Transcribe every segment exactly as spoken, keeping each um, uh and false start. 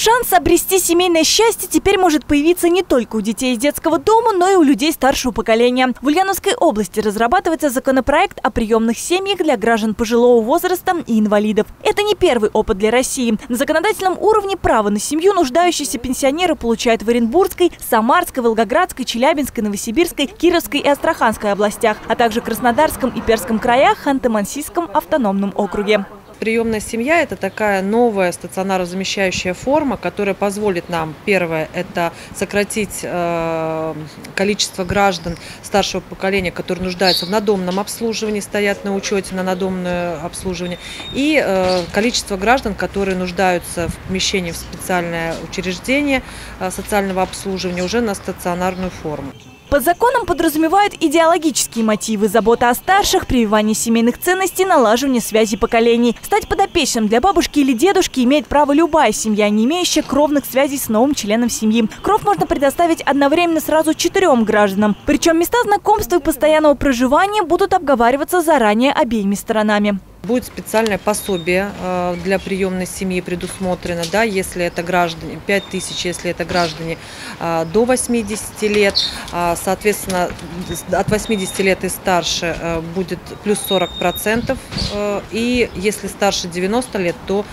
Шанс обрести семейное счастье теперь может появиться не только у детей из детского дома, но и у людей старшего поколения. В Ульяновской области разрабатывается законопроект о приемных семьях для граждан пожилого возраста и инвалидов. Это не первый опыт для России. На законодательном уровне право на семью нуждающиеся пенсионеры получают в Оренбургской, Самарской, Волгоградской, Челябинской, Новосибирской, Кировской и Астраханской областях, а также Краснодарском и Перском краях, Ханты-Мансийском автономном округе. Приемная семья – это такая новая стационарозамещающая форма, которая позволит нам, первое, это сократить э, количество граждан старшего поколения, которые нуждаются в надомном обслуживании, стоят на учете на надомное обслуживание, и э, количество граждан, которые нуждаются в помещении в специальное учреждение э, социального обслуживания уже на стационарную форму. Под законом подразумевают идеологические мотивы: забота о старших, прививание семейных ценностей, налаживание связи поколений. Стать подопечным для бабушки или дедушки имеет право любая семья, не имеющая кровных связей с новым членом семьи. Кров можно предоставить одновременно сразу четырем гражданам. Причем места знакомства и постоянного проживания будут обговариваться заранее обеими сторонами. Будет специальное пособие для приемной семьи предусмотрено, да, если это граждане, пять тысяч, если это граждане до восьмидесяти лет, соответственно, от восьмидесяти лет и старше будет плюс сорок процентов, и если старше девяноста лет, то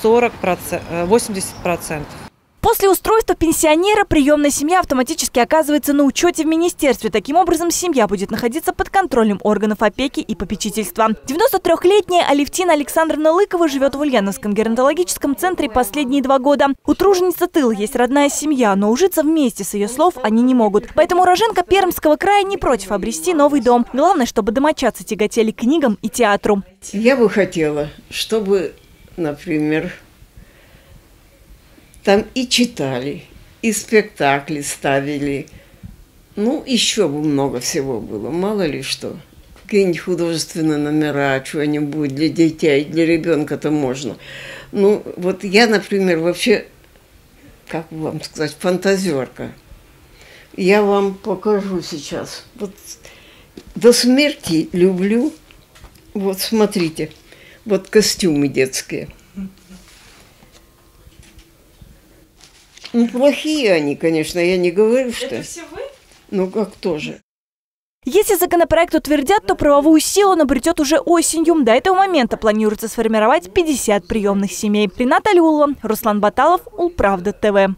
сорок процентов, восемьдесят процентов. После устройства пенсионера приемная семья автоматически оказывается на учете в министерстве. Таким образом, семья будет находиться под контролем органов опеки и попечительства. девяносто трёхлетняя Алевтина Александровна Лыкова живет в Ульяновском геронтологическом центре последние два года. У труженицы тыла есть родная семья, но ужиться вместе, с ее слов, они не могут. Поэтому уроженка Пермского края не против обрести новый дом. Главное, чтобы домочадцы тяготели к книгам и театру. Я бы хотела, чтобы, например, там и читали, и спектакли ставили. Ну, еще бы много всего было, мало ли что. Какие-нибудь художественные номера, чего-нибудь для детей, для ребенка-то можно. Ну, вот я, например, вообще, как вам сказать, фантазерка. Я вам покажу сейчас. Вот до смерти люблю. Вот, смотрите, вот костюмы детские. Ну, плохие они, конечно, я не говорю, что... Это все вы? Ну, как тоже. Если законопроект утвердят, то правовую силу он обретет уже осенью. До этого момента планируется сформировать пятьдесят приемных семей. Рената Люлова, Руслан Баталов, УлПравда ТВ.